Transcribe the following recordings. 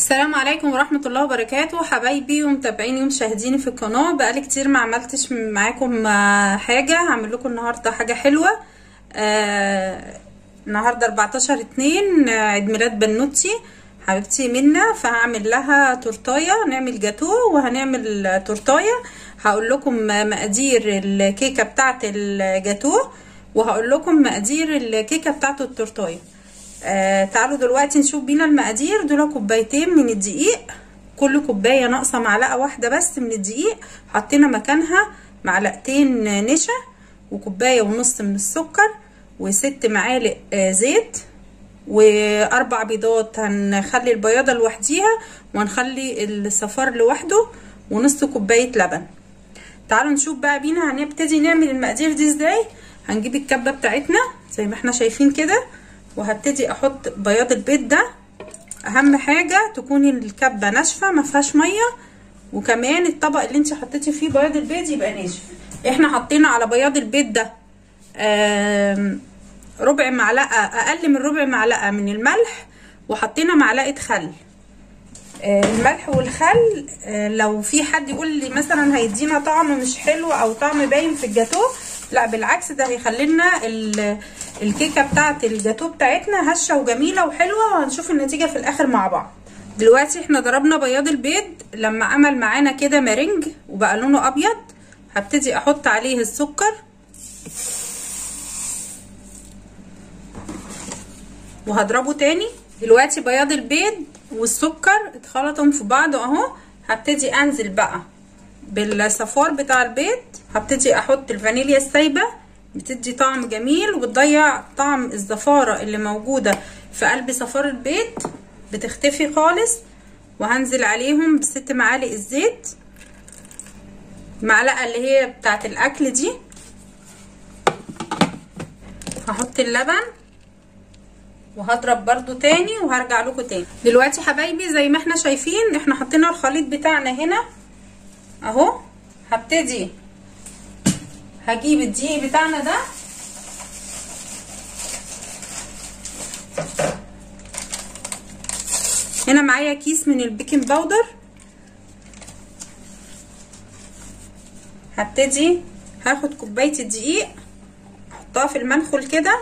السلام عليكم ورحمه الله وبركاته حبايبي ومتابعيني ومشاهديني في القناه. بقالي كتير ما عملتش معاكم حاجه، هعمل لكم النهارده حاجه حلوه. النهارده 14/2 عيد ميلاد بنوتي حبيبتي منا، فهعمل لها تورتايه، هنعمل جاتو وهنعمل تورتايه. هقول لكم مقادير الكيكه بتاعه الجاتو وهقول لكم مقادير الكيكه بتاعه التورتايه. تعالوا دلوقتي نشوف بينا المقادير. دول كوبايتين من الدقيق، كل كوبايه ناقصه معلقه واحده بس من الدقيق، حطينا مكانها معلقتين نشا وكوبايه ونص من السكر وست معالق زيت واربع بيضات. هنخلي البياضه لوحديها وهنخلي الصفار لوحده، ونص كوبايه لبن. تعالوا نشوف بقى بينا هنبتدي نعمل المقادير دي ازاي. هنجيب الكبه بتاعتنا زي ما احنا شايفين كده، وهبتدي احط بياض البيض ده. اهم حاجه تكون الكبه ناشفه ما فيهاش ميه، وكمان الطبق اللي انت حطيتي فيه بياض البيض يبقى ناشف. احنا حطينا على بياض البيض ده ربع معلقه، اقل من ربع معلقه من الملح، وحطينا معلقه خل. الملح والخل لو في حد يقول لي مثلا هيدينا طعم مش حلو او طعم باين في الجاتو، لا بالعكس، ده هيخلي لنا الكيكه بتاعه الجاتو بتاعتنا هشه وجميله وحلوه، وهنشوف النتيجه في الاخر مع بعض. دلوقتي احنا ضربنا بياض البيض، لما عمل معانا كده مارنج وبقى لونه ابيض هبتدي احط عليه السكر، وهضربه تاني. دلوقتي بياض البيض والسكر اتخلطوا في بعض اهو، هبتدي انزل بقى بالصفار بتاع البيض. هبتدي احط الفانيليا السايبه، بتدي طعم جميل وبتضيع طعم الزفاره اللي موجوده في قلب صفار البيض، بتختفي خالص. وهنزل عليهم بست معالق الزيت، المعلقه اللي هي بتاعه الاكل دي. هحط اللبن وهضرب برضو تاني وهرجع لكم تاني. دلوقتي حبايبي زي ما احنا شايفين احنا حطينا الخليط بتاعنا هنا اهو. هبتدي هجيب الدقيق بتاعنا ده هنا، معايا كيس من البيكنج باودر. هبتدي هاخد كوبايه الدقيق احطها في المنخل كده،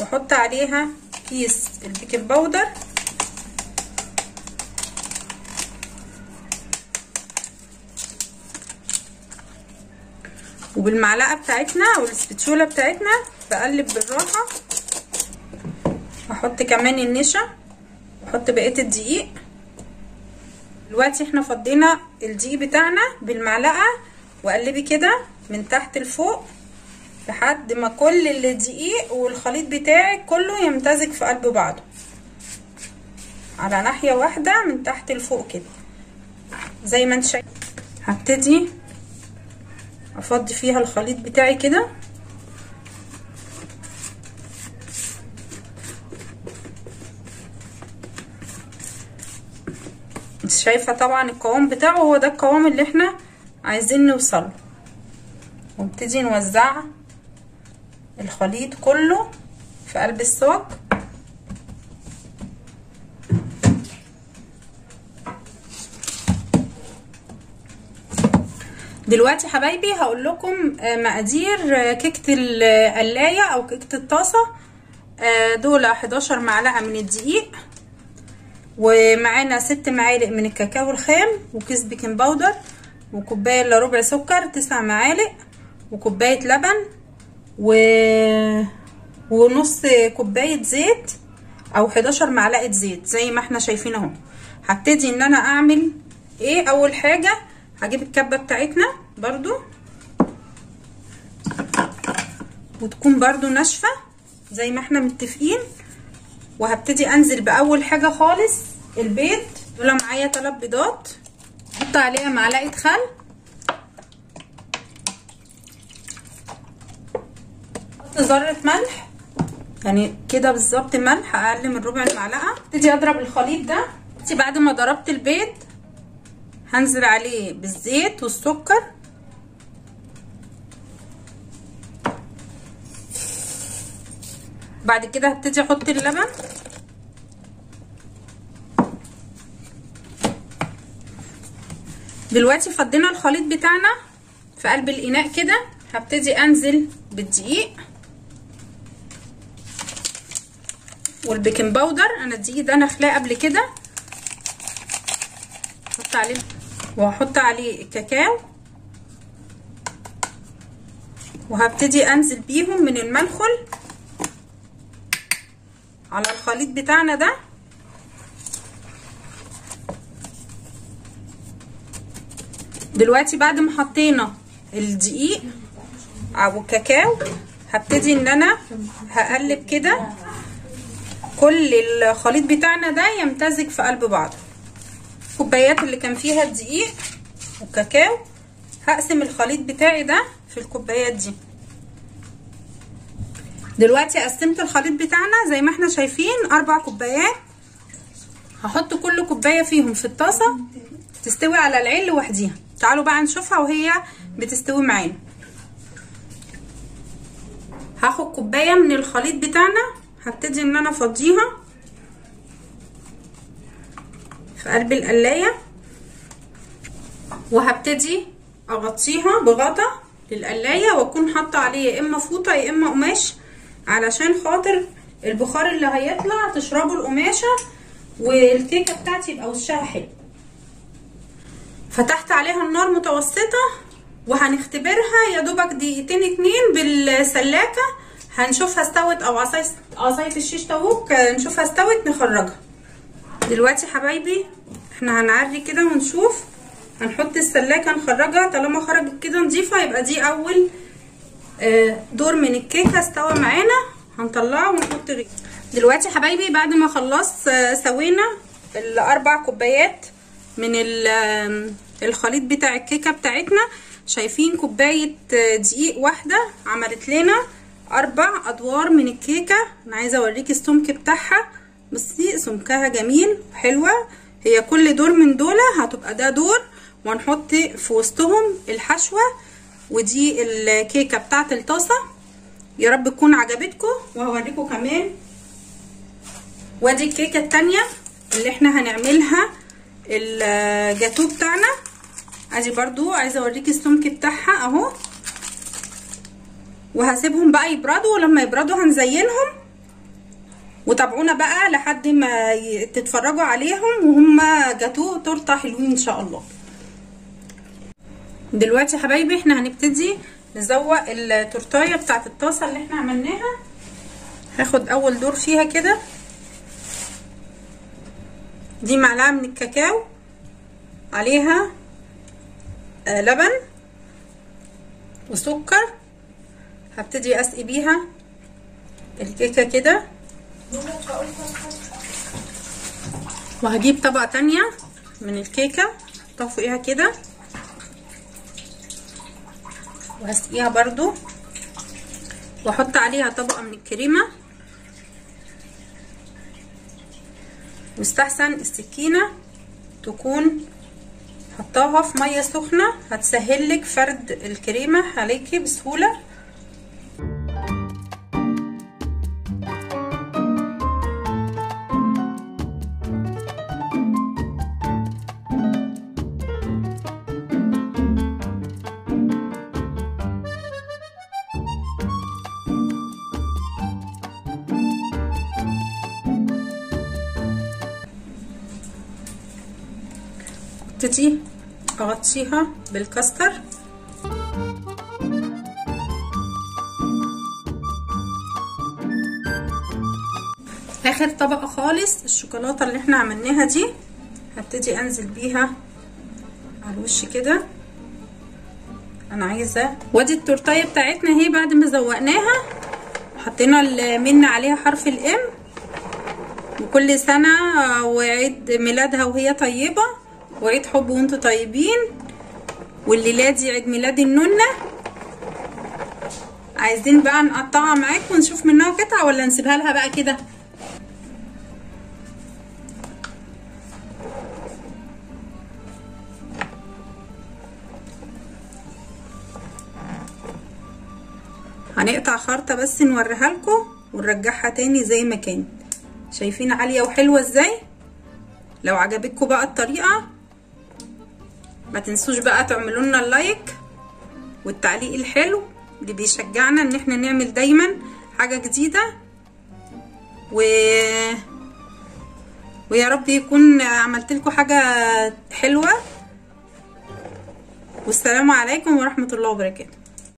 واحط عليها كيس البيكنج باودر، وبالمعلقه بتاعتنا او السباتشوله بتاعتنا بقلب بالراحه. هحط كمان النشا واحط بقيه الدقيق. دلوقتي احنا فضينا الدقيق بتاعنا بالمعلقه، وقلبي كده من تحت لفوق لحد ما كل الدقيق والخليط بتاعك كله يمتزج في قلب بعضه على ناحيه واحده من تحت لفوق كده زي ما انت شايف. هبتدي افضي فيها الخليط بتاعي كده، انت شايفه طبعا القوام بتاعه هو ده القوام اللي احنا عايزين نوصله. وابتدي نوزع الخليط كله في قلب الصاج. دلوقتي حبايبي هقول لكم مقادير كيكه القلايه او كيكه الطاسه. دول 11 معلقه من الدقيق، ومعانا 6 معالق من الكاكاو الخام، وكيس بيكنج باودر، وكوبايه الا ربع سكر، 9 معالق، وكوبايه لبن، ونص كوبايه زيت او 11 معلقه زيت زي ما احنا شايفين اهو. هبتدي ان انا اعمل ايه. اول حاجه هجيب الكبه بتاعتنا برضو، وتكون برضو ناشفه زي ما احنا متفقين. وهبتدي انزل باول حاجه خالص البيض. دول معايا 3 بيضات، احط عليها معلقه خل، احط ذره ملح يعني كده بالظبط، ملح اقل من ربع المعلقه. ابتدي اضرب الخليط ده. بعد ما ضربت البيض هنزل عليه بالزيت والسكر، بعد كده هبتدي احط اللبن دلوقتي فضينا الخليط بتاعنا في قلب الاناء كده. هبتدي انزل بالدقيق والبيكنج باودر. انا الدقيق ده انا خلاه قبل كده، هحط عليه وهحط عليه الكاكاو، وهبتدي انزل بيهم من الملخل على الخليط بتاعنا ده. دلوقتي بعد ما حطينا الدقيق او الكاكاو هبتدي ان انا هقلب كده، كل الخليط بتاعنا ده يمتزج في قلب بعضه. الكوبايات اللي كان فيها الدقيق والكاكاو هقسم الخليط بتاعي ده في الكوبايات دي. دلوقتي قسمت الخليط بتاعنا زي ما احنا شايفين 4 كوبايات. هحط كل كوبايه فيهم في الطاسه تستوي على العين لوحديها. تعالوا بقى نشوفها وهي بتستوي معانا. هاخد كوبايه من الخليط بتاعنا، هبتدي ان انا افضيها في قلب القلايه، وهبتدي اغطيها بغطا للقلايه، واكون حاطه عليه يا اما فوطه يا اما قماش علشان خاطر البخار اللي هيطلع تشربه القماشه والكيكه بتاعتي يبقى وشها حلو. فتحت عليها النار متوسطه وهنختبرها يا دوبك دقيقتين 2 بالسلاكه، هنشوفها استوت او قصايص الشيش طاووق نشوفها استوت نخرجها. دلوقتي حبايبي احنا هنعري كده ونشوف، هنحط السلاكه نخرجها. طالما خرجت كده نضيفها، يبقى دي اول دور من الكيكه استوى معانا. هنطلعه ونحط ريحه. دلوقتي حبايبي بعد ما خلص سوينا ال4 كوبايات من الخليط بتاع الكيكه بتاعتنا. شايفين كوبايه دقيق واحده عملت لنا 4 ادوار من الكيكه. انا عايزه اوريكي السمك بتاعها، بصي سمكها جميل وحلوه. هي كل دور من دول هتبقى ده دور، وهنحط في وسطهم الحشوه. ودي الكيكه بتاعت الطاسه، يا رب تكون عجبتكم وهوريكم كمان. وادي الكيكه التانيه اللي احنا هنعملها الجاتو بتاعنا، ادي برضو عايزه اوريكي السمك بتاعها اهو. وهسيبهم بقى يبردوا، ولما يبردوا هنزينهم. وتابعونا بقى لحد ما تتفرجوا عليهم وهما جاتوه تورته حلوين ان شاء الله. دلوقتي حبايبي احنا هنبتدي نزوق التورتايه بتاعت الطاسه اللي احنا عملناها. هاخد اول دور فيها كده، دي معلقه من الكاكاو عليها لبن وسكر. هبتدي اسقي بيها الكيكه كده، وهجيب طبقه تانيه من الكيكه احطها فوقيها كده وهسقيها برضو، واحط عليها طبقه من الكريمه. واستحسن السكينه تكون حطاها في ميه سخنه، هتسهلك فرد الكريمه عليكي بسهوله. ابتدي اغطيها بالكاستر. اخر طبقه خالص الشوكولاته اللي احنا عملناها دي، هبتدي انزل بيها على الوش كده. انا عايزه وادي التورتايه بتاعتنا اهي بعد ما زوقناها، حطينا المنه عليها حرف الام، وكل سنه وعيد ميلادها وهي طيبه، وعيد حب وانتوا طيبين، والليله دي عيد ميلاد النونه. عايزين بقى نقطعها معاكم ونشوف منها قطعه ولا نسيبها لها بقى كده؟ هنقطع خرطه بس نوريها لكم ونرجعها تاني زي ما كانت. شايفين عاليه وحلوه ازاي؟ لو عجبتكم بقى الطريقه ما تنسوش بقى تعملوا لنا اللايك والتعليق الحلو اللي بيشجعنا ان احنا نعمل دايما حاجه جديده، ويا رب يكون عملت لكم حاجه حلوه. والسلام عليكم ورحمه الله وبركاته.